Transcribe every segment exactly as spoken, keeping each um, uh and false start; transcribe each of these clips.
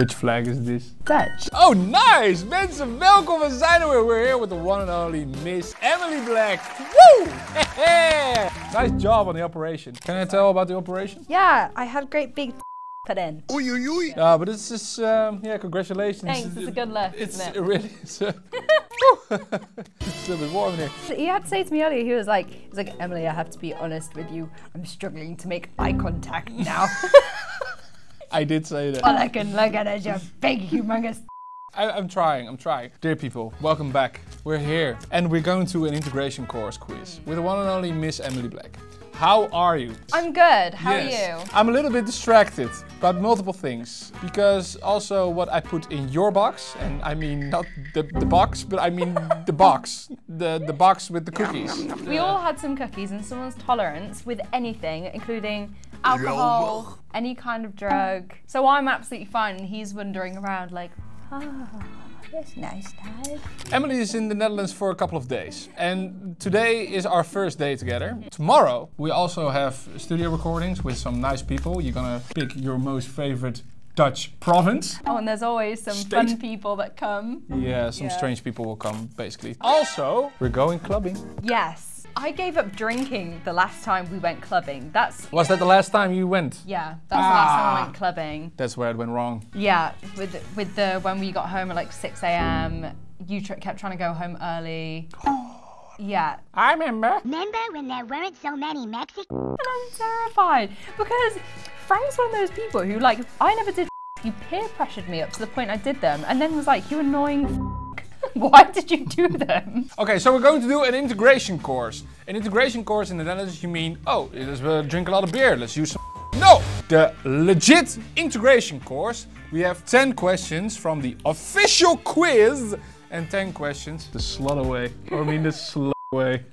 Which flag is this? Dutch. Oh, nice! Mensen, welkom. We zijn er weer. We're here with the one and only Miss Emily Black. Woo! Nice job on the operation. Can I tell about the operation? Yeah, I had great big put in. Oei, oei, oei. Uh, but it's just, um, yeah, congratulations. Thanks, it's a good look, it's, isn't it? It really is. Uh, it's a bit warm in here. He had to say to me earlier, he was like, he was like, Emily, I have to be honest with you. I'm struggling to make eye contact now. I did say that. All I can look at is your big, humongous I, I'm trying, I'm trying. Dear people, welcome back. We're here and we're going to an integration course quiz with the one and only Miss Emily Black. How are you? I'm good, how yes. are you? I'm a little bit distracted by multiple things because also what I put in your box, and I mean not the, the box, but I mean the box, the, the box with the cookies. We all had some cookies and someone's tolerance with anything, including alcohol, any kind of drug. So I'm absolutely fine and he's wandering around like, oh, that's nice time. Emily is in the Netherlands for a couple of days and today is our first day together. Tomorrow we also have studio recordings with some nice people. You're gonna pick your most favorite Dutch province. Oh, and there's always some State. fun people that come. Yeah, some yeah. strange people will come basically. Also, we're going clubbing. Yes. I gave up drinking the last time we went clubbing. That's Was that the last time you went? Yeah, that's ah, the last time I went clubbing. That's where it went wrong. Yeah, with with the when we got home at like six A M, you tr kept trying to go home early. Yeah. I remember. Remember when there weren't so many Mexicans? And I'm terrified because Frank's one of those people who like, I never did you peer pressured me up to the point I did them and then was like, you annoying why did you do them? Okay, so we're going to do an integration course. An integration course in the Netherlands, you mean, oh, let's uh, drink a lot of beer, let's use some no! The legit integration course. We have ten questions from the official quiz and ten questions the slut away, or I mean the slut away.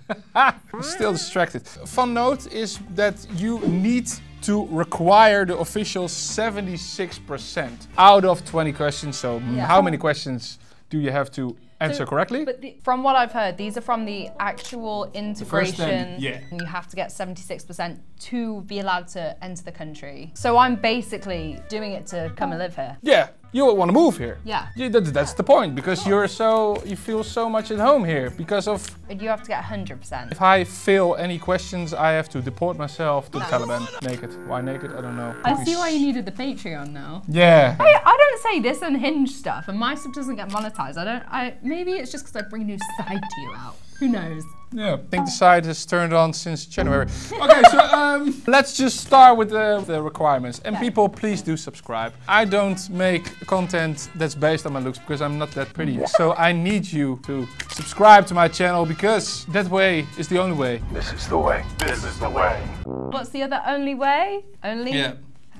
Still distracted. Fun note is that you need to require the official seventy-six percent out of twenty questions, so yeah. How many questions do you have to answer so, correctly? But the, from what I've heard, these are from the actual integration. The yeah. You have to get seventy-six percent to be allowed to enter the country. So I'm basically doing it to come and live here. Yeah, you want to move here. Yeah. You, that, that's yeah. the point, because cool. you're so, you feel so much at home here because of... You have to get one hundred percent. If I fail any questions, I have to deport myself to no. the Taliban. Naked. Why naked? I don't know. I Please. see why you needed the Patreon now. Yeah. I, I don't say this unhinged stuff, and my stuff doesn't get monetized. I don't, I, maybe it's just because I bring a new side to you out. Who knows? Yeah, I think the side has turned on since January. Okay, so um, let's just start with the, the requirements. And yeah. people, please do subscribe. I don't make content that's based on my looks because I'm not that pretty. So I need you to subscribe to my channel because that way is the only way. This is the way. This is the way. What's the other only way? Only? Yeah.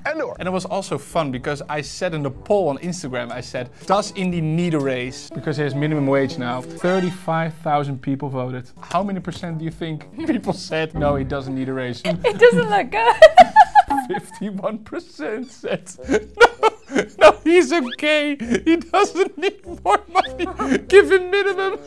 And it was also fun because I said in the poll on Instagram, I said, does Indy need a raise? Because there's minimum wage now. thirty-five thousand people voted. How many percent do you think people said, no, he doesn't need a raise? It doesn't look good. fifty-one percent said, no. No, he's okay. He doesn't need more money. Give him minimum.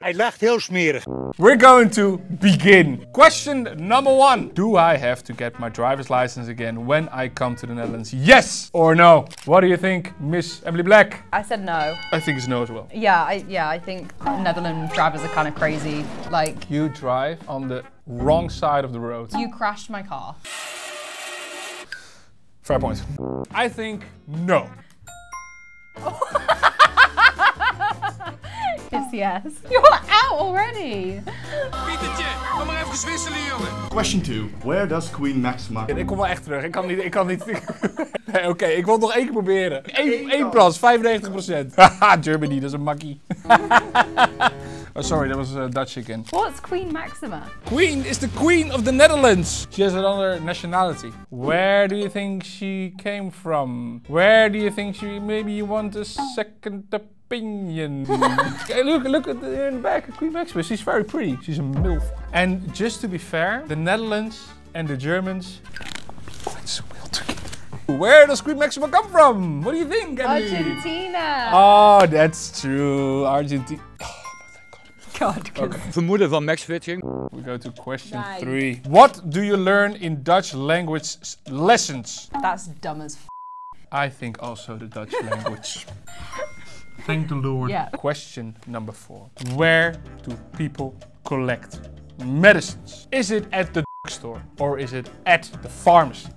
Hij lacht heel smerig. We're going to begin. Question number one. Do I have to get my driver's license again when I come to the Netherlands? Yes or no? What do you think, Miss Emily Black? I said no. I think it's no as well. Yeah, I, yeah, I think Netherlands drivers are kind of crazy. Like, you drive on the wrong side of the road. You crashed my car. Fair point. I think no. It's yes. You're out already. Question two. Where does Queen Maxima? Ik kom wel echt terug. Ik kan niet. Ik kan niet. Nee, oké, okay, ik wil het nog één keer proberen. Eén plas, vijfennegentig procent. Haha, Germany, dat is een makkie. Oh, sorry, that was uh, Dutch again. What's Queen Maxima? Queen is the Queen of the Netherlands. She has another nationality. Where do you think she came from? Where do you think she... Maybe you want a second opinion. Okay, look, look at the, in the back, Queen Maxima. She's very pretty. She's a MILF. And just to be fair, the Netherlands and the Germans... Where does Queen Maxima come from? What do you think, Emily? Argentina. Oh, that's true. Argentina. Okay. Vermoeden van Max Fitching. We go to question right. three. What do you learn in Dutch language lessons? That's dumb as f. I think also the Dutch language. Thank the Lord. Yeah. Question number four. Where do people collect medicines? Is it at the store or is it at the pharmacy?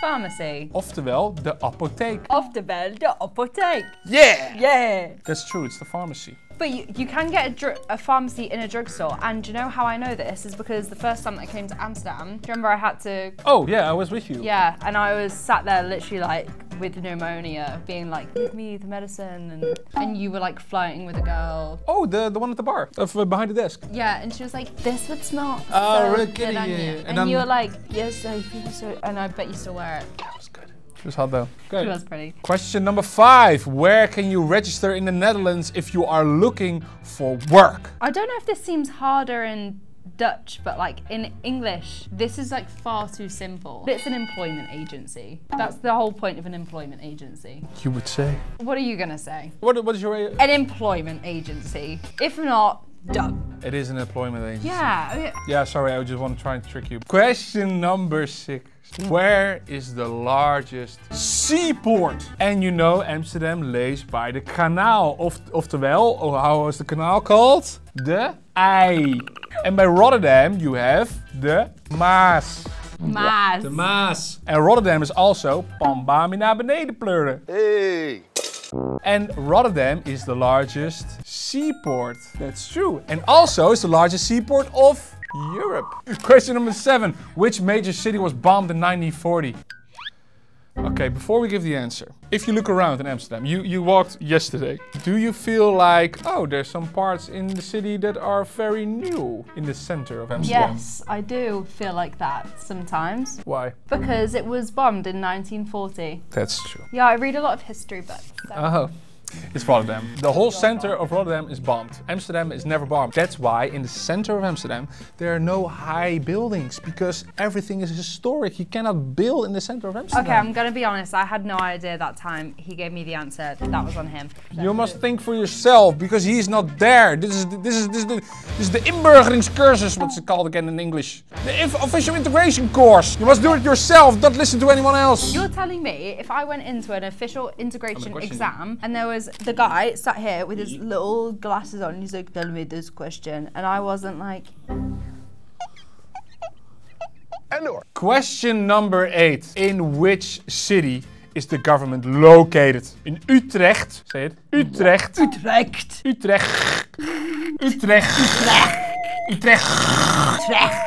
Pharmacy. Oftewel, de apotheek. Oftewel, de apotheek. Yeah! Yeah! That's true, it's the pharmacy. But you, you can get a, dr a pharmacy in a drugstore, and you know how I know this is because the first time I came to Amsterdam, do you remember I had to... Oh, yeah, I was with you. Yeah, and I was sat there literally like with pneumonia, being like, give me the medicine, and, and you were like flirting with a girl. Oh, the, the one at the bar, uh, behind the desk. Yeah, and she was like, this would smell oh, so good on you. And, and um, you were like, yes, I think so, and I bet you still wear it. That was good. She was hot though. Good. She was pretty. Question number five. Where can you register in the Netherlands if you are looking for work? I don't know if this seems harder in Dutch, but like in English, this is like far too simple. It's an employment agency. That's the whole point of an employment agency. You would say? What are you gonna say? What, what is your... An employment agency. If not, done. It is an employment agency. Yeah. Okay. Yeah, sorry, I just want to try and trick you. Question number six. Where is the largest seaport? And you know Amsterdam lays by the kanaal. Of, oftewel, or how is the canal called? The IJ. And by Rotterdam you have the Maas. Maas. The Maas. And Rotterdam is also Pambami naar beneden pleuren. Hey. And Rotterdam is the largest seaport. That's true. And also it's the largest seaport of Europe. Question number seven. Which major city was bombed in nineteen forty? Okay, before we give the answer, if you look around in Amsterdam, you, you walked yesterday. Do you feel like, oh, there's some parts in the city that are very new in the center of Amsterdam? Yes, I do feel like that sometimes. Why? Because it was bombed in nineteen forty. That's true. Yeah, I read a lot of history books. So. Oh. It's Rotterdam. The whole center of Rotterdam is bombed. Amsterdam is never bombed. That's why in the center of Amsterdam there are no high buildings because everything is historic. You cannot build in the center of Amsterdam. Okay, I'm gonna be honest. I had no idea that time. He gave me the answer. That was on him. So you must think for yourself because he is not there. This is this is this is the, this is the inburgeringscursus, what's it called again in English? The official integration course. You must do it yourself. Don't listen to anyone else. You're telling me if I went into an official integration exam and there was the guy sat here with his little glasses on, he's like, tell me this question, and I wasn't like... Question number eight. In which city is the government located? In Utrecht. Say it. Utrecht. Utrecht. Utrecht. Utrecht. Utrecht. Utrecht.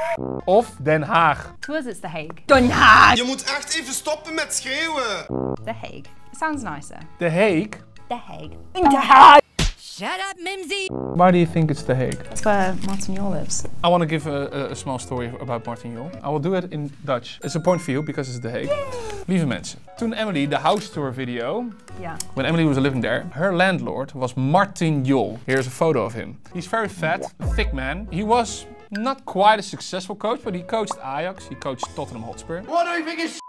Of Den Haag. To us it's The Hague. Den Haag. Je moet echt even stoppen met schreeuwen. The Hague. It sounds nicer. The Hague. The Hague. In The Hague! Shut up, Mimsy! Why do you think it's The Hague? That's where Martin Jol lives. I want to give a, a, a small story about Martin Jol. I will do it in Dutch. It's a point for you because it's The Hague. Yay. Lieve mensen, toen Emily de house tour video, yeah. When Emily was living there, her landlord was Martin Jol. Here's a photo of him. He's very fat, a thick man. He was not quite a successful coach, but he coached Ajax, he coached Tottenham Hotspur. What do you think is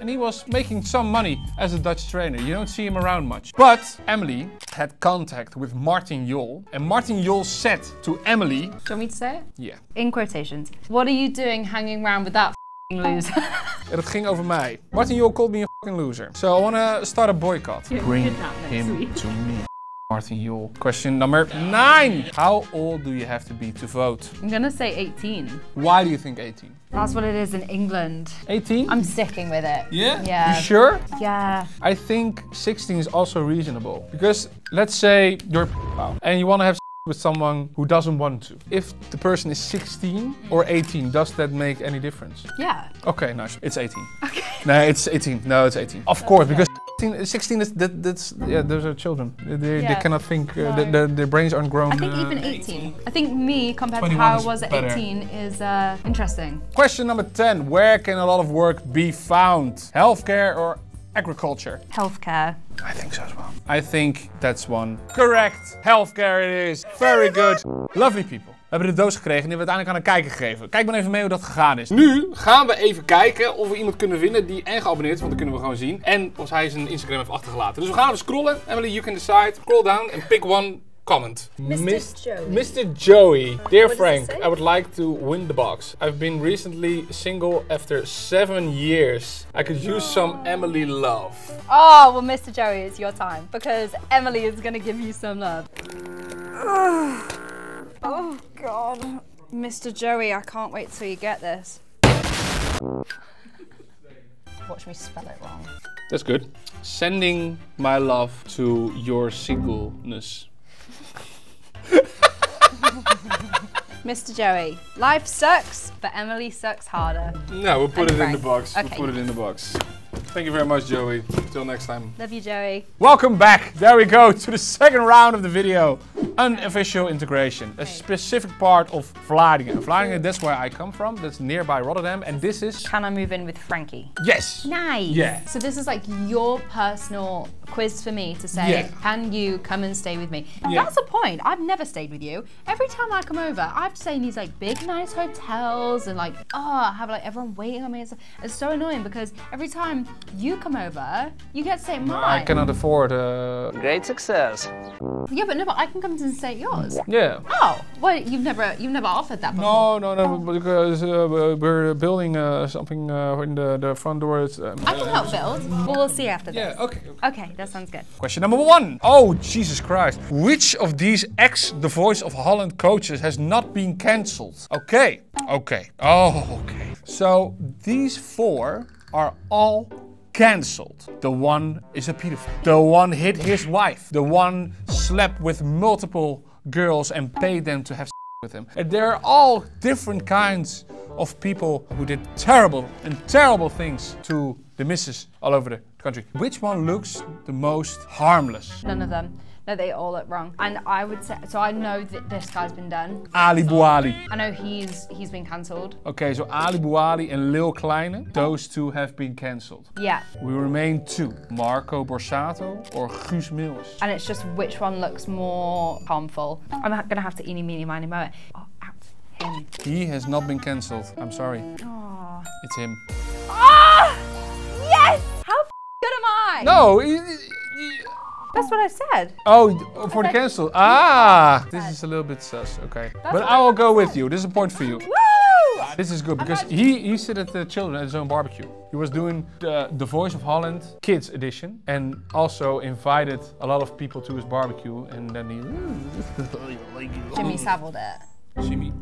And he was making some money as a Dutch trainer. You don't see him around much. But Emily had contact with Martin Jol. And Martin Jol said to Emily... Do you want me to say it? Yeah. In quotations. What are you doing hanging around with that f***ing loser? Het ging over mij. Martin Jol called me a f***ing loser. So I want to start a boycott. You Bring him week. to me. Martin Jol. Question number nine. How old do you have to be to vote? I'm gonna say eighteen. Why do you think eighteen? That's what it is in England. eighteen? I'm sticking with it. Yeah? Yeah. You sure? Yeah. I think sixteen is also reasonable. Because let's say you're and you want to have with someone who doesn't want to. If the person is sixteen or eighteen, does that make any difference? Yeah. Okay, nice. It's eighteen. Okay. No, it's eighteen. No, it's eighteen. Of That's course, okay. because sixteen is that, that's yeah. Those are children. They, yeah. they cannot think. Uh, no. th th their brains aren't grown. I think uh, even eighteen. I think me compared to how I was at better. eighteen is uh, interesting. Question number ten. Where can a lot of work be found? Healthcare or agriculture? Healthcare. I think so as well. I think that's one. Correct. Healthcare it is. Very good. Lovely people. We hebben de doos gekregen en die hebben we uiteindelijk aan een kijker gegeven. Kijk maar even mee hoe dat gegaan is. Nu gaan we even kijken of we iemand kunnen vinden die en geabonneerd is, want dat kunnen we gewoon zien. En of hij zijn Instagram heeft achtergelaten. Dus we gaan hem scrollen. Emily, you can decide. Scroll down and pick one comment. Mister Mis Joey. Mister Joey, dear Frank, I would like to win the box. I've been recently single after seven years. I could use some Emily love. Oh, well, Mister Joey, it's your time because Emily is gonna give you some love. Oh God, Mister Joey, I can't wait till you get this. Watch me spell it wrong. That's good. Sending my love to your singleness. Mister Joey, life sucks, but Emily sucks harder. No, we'll put and it Frank. in the box. Okay. We'll put it in the box. Thank you very much, Joey. Till next time. Love you, Joey. Welcome back. There we go to the second round of the video. Unofficial integration, a specific part of Vlaardingen. Vlaardingen, that's where I come from, that's nearby Rotterdam, and this is... Can I move in with Frankie? Yes. Nice. Yeah. So this is like your personal quiz for me to say, yeah. Can you come and stay with me? Yeah. That's a point, I've never stayed with you. Every time I come over, I've stayed in these like big, nice hotels and like, oh, I have like everyone waiting on me and stuff. It's so annoying because every time you come over, you get to stay at mine. No, I cannot afford a... Great success. Yeah, but no, but I can come to stay at yours. Yeah. Oh, well, you've never, you've never offered that before. No, no, no, because uh, we're building uh, something uh, in the, the front door. It's, um, I can help build. Well, we'll see after this. Yeah, okay. Okay, that sounds good. Question number one. Oh, Jesus Christ. Which of these ex-The Voice of Holland coaches has not been cancelled? Okay, okay. Oh, okay. So these four are all cancelled. The one is a pedophile. The one hit his wife. The one slept with multiple girls and paid them to have s with him. And there are all different kinds of people who did terrible and terrible things to the missus all over the country. Which one looks the most harmless? None of them. No, they all look wrong. And I would say, so I know that this guy's been done. Ali Bouali. I know he's he's been cancelled. Okay, so Ali Bouali and Lil Kleine, those two have been cancelled. Yeah. We remain two, Marco Borsato or Guus Mills. And it's just which one looks more harmful. I'm gonna have to eeny, meeny, miny, moe it. Oh, out him. He has not been cancelled, I'm sorry. Aww. It's him. Ah! Yes! How good am I? No, he, he, that's what I said. Oh, for the cancel. Ah, this is a little bit sus, okay. But I will go with you. This is a point for you. Woo! This is good because he, he said at the children at his own barbecue. He was doing the, the Voice of Holland Kids edition and also invited a lot of people to his barbecue and then he... Jimmy Savile it. Jimmy.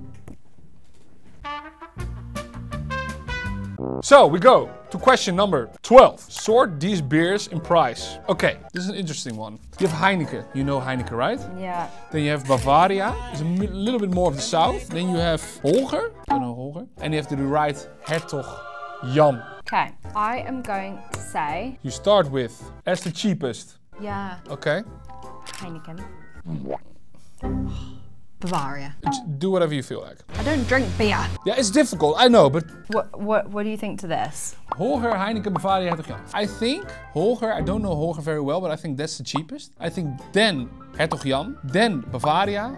So we go to question number twelve. Sort these beers in price. Okay, this is an interesting one. You have Heineken. You know Heineken, right? Yeah. Then you have Bavaria. It's a little bit more of the south. Then you have Hoegaarden. I know Hoegaarden. And you have to the right Hertog Jan. Okay, I am going to say... You start with, as the cheapest. Yeah. Okay. Heineken. Bavaria. Do whatever you feel like. I don't drink beer. Yeah, it's difficult, I know, but... What what, what do you think to this? Hoegaarden, Heineken, Bavaria, Hertog Jan. I think Hoegaarden, I don't know Hoegaarden very well, but I think that's the cheapest. I think then Hertog Jan, then Bavaria.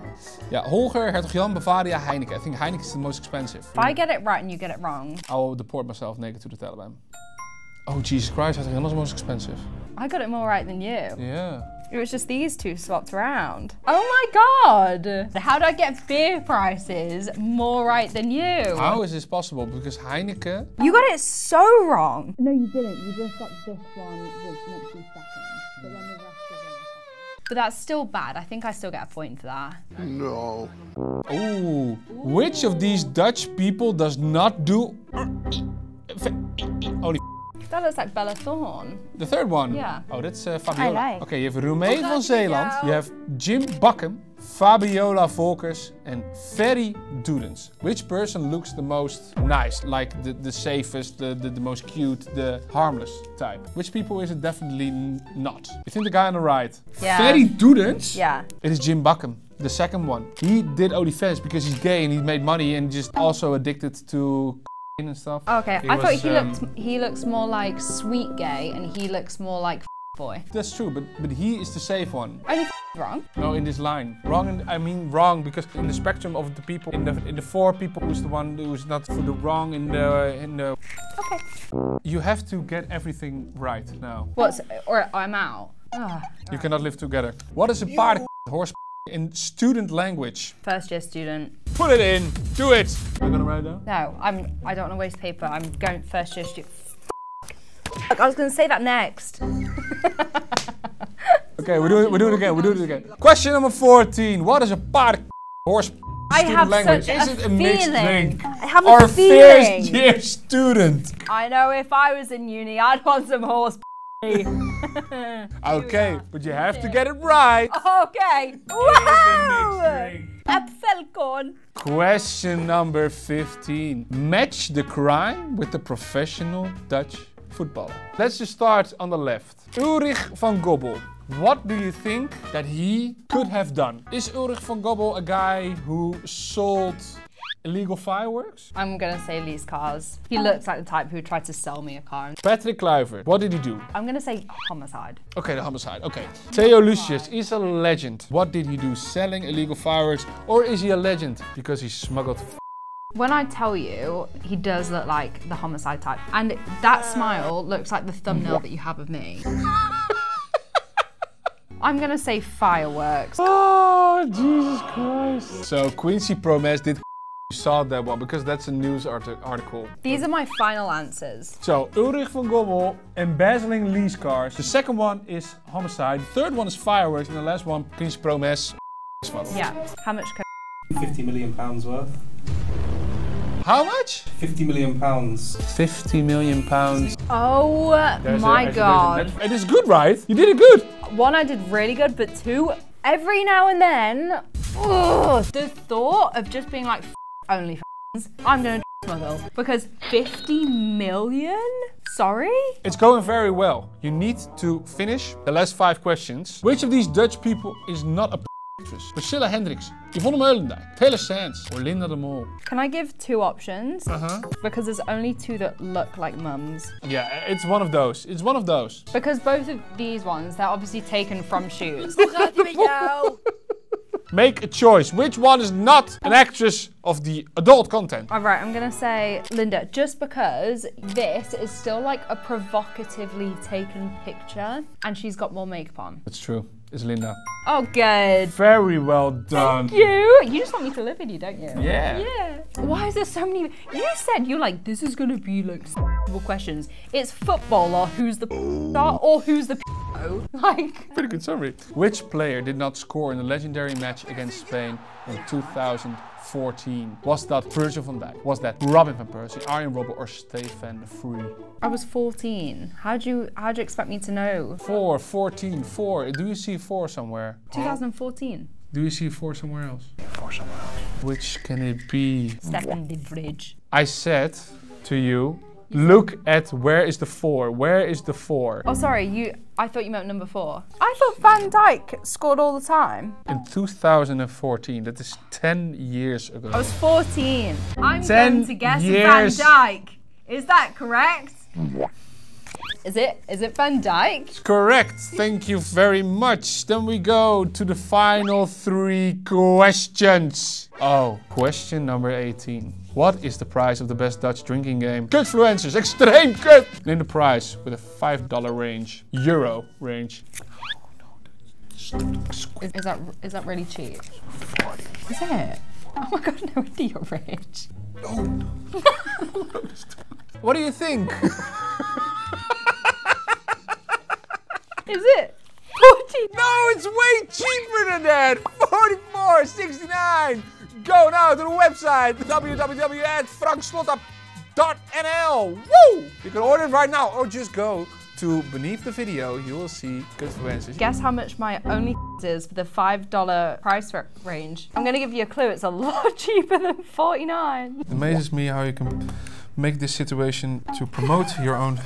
Yeah, Hoegaarden, Hertog Jan, Bavaria, Heineken. I think Heineken is the most expensive. If I get it right and you get it wrong... I will deport myself naked to the Taliban. Oh, Jesus Christ, Hertog Jan was the most expensive. I got it more right than you. Yeah. It was just these two swapped around. Oh my God! How do I get beer prices more right than you? How is this possible? Because Heineken... You got it so wrong! No, you didn't. You just got this one which makes you second. But then the rest of it... But that's still bad. I think I still get a point for that. No. Ooh. Which of these Dutch people does not do... Holy... That looks like Bella Thorne. The third one? Yeah. Oh, that's uh, Fabiola. Okay, you have Rumeet van Zeeland, you have Jim Buckham, Fabiola Volkers and Ferry Dudens. Which person looks the most nice, like the, the safest, the, the, the most cute, the harmless type? Which people is it definitely not? You think the guy on the right? Yeah. Ferry Dudens? Yeah. It is Jim Buckham. The second one. He did Olifest because he's gay and he made money and just also addicted to... and stuff. Okay, he I was, thought he um, looked he looks more like sweet gay and he looks more like boy. That's true, but but he is the safe one. Are you wrong? No, in this line. Wrong, in, I mean wrong, because in the spectrum of the people, in the in the four people, who's the one who's not for the wrong in the in the. Okay. You have to get everything right now. What's or I'm out. Oh, you right. cannot live together. What is a paard horse? in student language. First year student. Put it in. Do it. You're gonna write it down? No, I'm. I don't want to waste paper. I'm going first year student. I was gonna say that next. Okay, we do it. We do it again. We do it again. Question number fourteen. What is a paard horse? I have language. such is a, it a mixed drink? I have a Our feeling. First year student. I know if I was in uni, I'd want some horse. Okay, but you have to get it right. Okay. Wow. Apfelkorn. Question number fifteen. Match the crime with the professional Dutch footballer. Let's just start on the left. Ulrich van Gobbel. What do you think that he could have done? Is Ulrich van Gobbel a guy who sold illegal fireworks? I'm gonna say lease cars. He looks like the type who tried to sell me a car. Patrick Cliver, what did he do? I'm gonna say homicide. Okay, the homicide, okay. Theo Lucius is a legend. What did he do? Selling illegal fireworks? Or is he a legend because he smuggled? When I tell you, he does look like the homicide type. And that smile looks like the thumbnail that you have of me. I'm gonna say fireworks. Oh, Jesus Christ. So Quincy Promes did. You saw that one because that's a news article. These are my final answers. So Ulrich van Gobbel, embezzling lease cars. The second one is homicide. The third one is fireworks, and the last one, Quincy Promes. Yeah. How much? fifty million pounds worth. How much? fifty million pounds. fifty million pounds. Oh there's my a, god! A, it is good, right? You did it good. One, I did really good, but two, every now and then, ugh, the thought of just being like. Only f***ings. I'm gonna smuggle because fifty million? Sorry? It's going very well. You need to finish the last five questions. Which of these Dutch people is not a actress? Priscilla Hendricks, Yvonne Möhlenda, Taylor Sands, or Linda de Mol? Can I give two options? Uh-huh. Because there's only two that look like mums. Yeah, it's one of those. It's one of those. Because both of these ones, they're obviously taken from shoes. Make a choice. Which one is not an actress of the adult content? All right, I'm gonna say Linda, just because this is still like a provocatively taken picture and she's got more makeup on. That's true. It's Linda. Oh, good. Very well done. Thank you. You just want me to live with you, don't you? Yeah. Yeah. Why is there so many? You said you're like, this is gonna be like questions. It's football or who's the star or who's the like. Pretty good summary. Which player did not score in the legendary match against Spain in two thousand fourteen? Was that Virgil Van Dijk? Was that Robin van Persie, Arjen Robben, or Stefan de Vrij? I was fourteen. How'd you, how'd you expect me to know? Four, fourteen, four. Do you see four somewhere? two thousand fourteen. Do you see four somewhere else? Four somewhere else. Which can it be? Stefan de Vrij. I said to you, look at where is the four? Where is the four? Oh, sorry. You. I thought you meant number four. I thought Van Dijk scored all the time. In two thousand fourteen. That is ten years ago. I was fourteen. I'm going to guess Van Dijk. Is that correct? Is it? Is it Van Dijk? It's correct. Thank you very much. Then we go to the final three questions. Oh, question number eighteen. What is the price of the best Dutch drinking game? Kutfluencers, extreem kut! Name the price with a five dollar range, euro range. Is, is that is that really cheap? forty. Is it? Oh my god, no idea you're rich. No, no. What do you think? Is it? forty? No, it's way cheaper than that! forty-four sixty-nine! Go now to the website w w w dot frank slotta dot n l. Woo! You can order it right now or just go to beneath the video. You will see good influences. Guess how much my only is for the five dollar price range. I'm gonna give you a clue, it's a lot cheaper than forty-nine. It amazes me how you can make this situation to promote your own.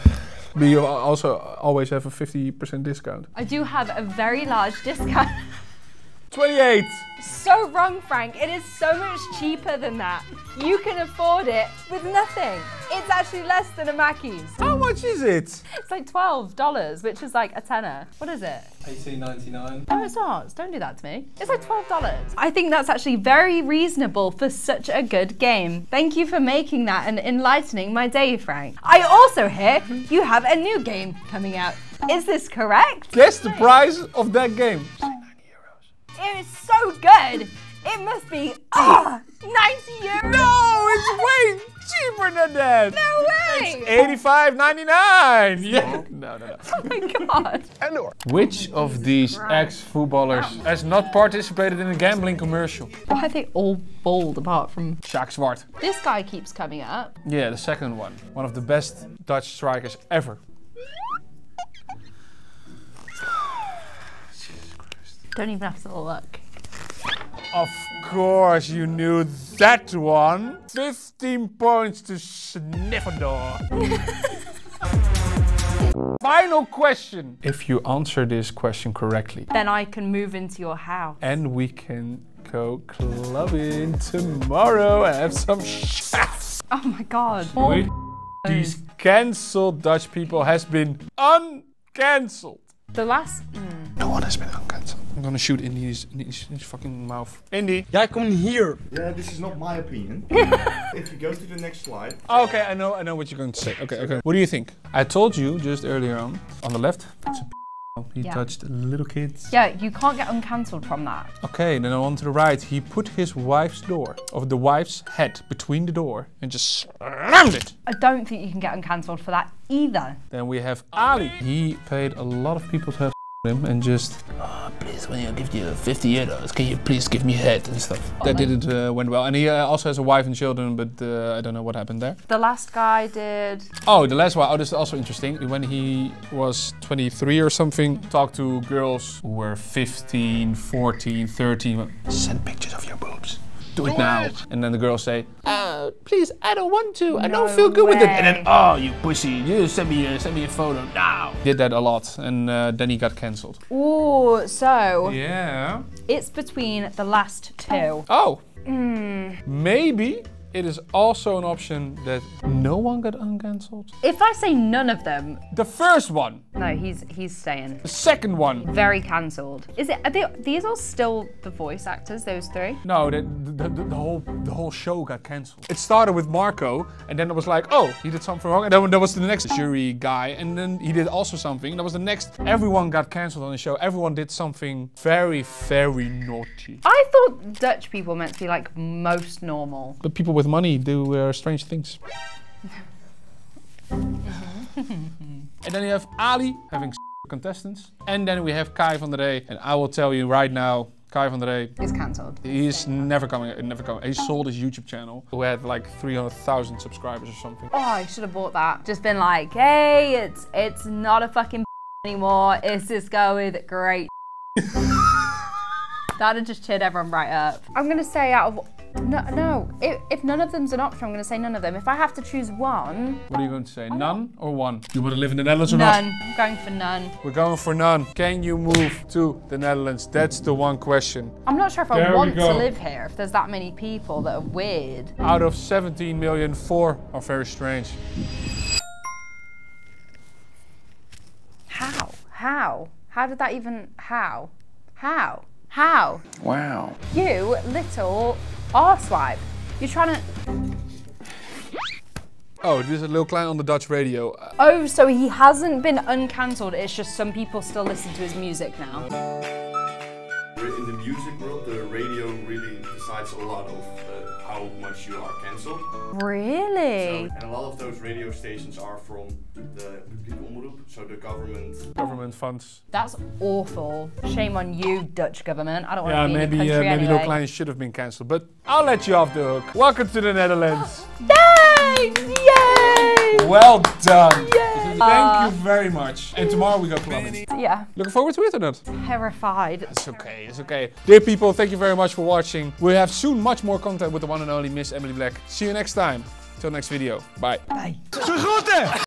But you also always have a fifty percent discount. I do have a very large discount. twenty-eight. So wrong, Frank. It is so much cheaper than that. You can afford it with nothing. It's actually less than a Mackey's. How much is it? It's like twelve dollars, which is like a tenner. What is it? eighteen ninety-nine. No, it's not. Don't do that to me. It's like twelve dollars. I think that's actually very reasonable for such a good game. Thank you for making that and enlightening my day, Frank. I also hear you have a new game coming out. Is this correct? Guess the price of that game. It is so so good. It must be oh, ninety euros. No, it's way cheaper than that. No way. It's eighty-five ninety-nine. Yeah. No, no, no. Oh my god. Eleanor. Which of these ex-footballers wow. has not participated in a gambling commercial? Why are they all bold apart from Jacques Zwart? This guy keeps coming up. Yeah, the second one. One of the best Dutch strikers ever. Jesus Christ. Don't even have to look. Of course you knew that one. fifteen points to Sniffendor. Final question. If you answer this question correctly, then I can move into your house. And we can go clubbing tomorrow and have some shafts. Oh my god. Wait, these cancelled Dutch people has been uncancelled. The last... Mm. No one has been uncancelled. I'm gonna shoot Indy's in his, in his fucking mouth. Indy! Yeah, come here! Yeah, this is not my opinion. If you go to the next slide... Oh, okay, I know I know what you're going to say. Okay, okay. What do you think? I told you just earlier on, on the left, it's a p***hole. He yeah. touched little kids. Yeah, you can't get uncancelled from that. Okay, then on to the right, he put his wife's door, or the wife's head, between the door and just slammed it. I don't think you can get uncancelled for that either. Then we have Ali. He paid a lot of people to have him and just, oh, please, when I give you fifty euros, can you please give me head and stuff. Oh, that didn't uh, went well. And he uh, also has a wife and children, but uh, I don't know what happened there. The last guy did... Oh, the last one. Oh, this is also interesting. When he was twenty-three or something, talked to girls who were fifteen, fourteen, thirteen. Send pictures of your boobs. Do it now. And then the girls say, oh, please, I don't want to. I no don't feel good way. with it. And then, oh, you pussy, you send me a, send me a photo now. Did that a lot. And uh, then he got cancelled. Ooh, so. Yeah. It's between the last two. Oh. Mm. Maybe it is also an option that no one got uncancelled. If I say none of them. The first one. No, he's he's staying. The second one. Very cancelled. Is it? Are they, these are still the voice actors, those three? No, the, the, the, the whole the whole show got cancelled. It started with Marco, and then it was like, oh, he did something wrong, and then there was the next jury guy, and then he did also something, and that was the next. Everyone got cancelled on the show. Everyone did something very, very naughty. I thought Dutch people meant to be like most normal. But people with With money do uh, strange things. And then you have Ali having s contestants, and then we have Kai van der day, and I will tell you right now, Kai van der day is cancelled. He's never coming. Never coming. He sold his YouTube channel, who had like three hundred thousand subscribers or something. Oh, I should have bought that. Just been like, hey, it's it's not a fucking anymore. It's just go with great. That'd just cheered everyone right up. I'm gonna say out of. No, no. If, if none of them's an option, I'm going to say none of them. If I have to choose one... What are you going to say? None or one? You want to live in the Netherlands or none. not? None. I'm going for none. We're going for none. Can you move to the Netherlands? That's the one question. I'm not sure if there I want to live here, if there's that many people that are weird. Out of seventeen million, four are very strange. How? How? How did that even... How? How? How? Wow. You little... Arsewipe. You're trying to... Oh, this is a Lil Kleine on the Dutch radio. Oh, so he hasn't been uncancelled, it's just some people still listen to his music now. In the music world, the radio really decides a lot of uh, how much you are cancelled. Really? So, and a lot of those radio stations are from the omroep, so the government... Government funds. That's awful. Shame on you, Dutch government. I don't want yeah, to be maybe, in the country uh, maybe anyway. Lil Kleine should have been cancelled, but I'll let you off the hook. Welcome to the Netherlands. Thanks! Yay! Well done. Yay. Thank you very much. And tomorrow we go clubbing. Yeah. Looking forward to it or not? Terrified. It's okay, it's okay. Dear people, thank you very much for watching. We have soon much more content with the one and only Miss Emily Black. See you next time. Till next video. Bye. Bye.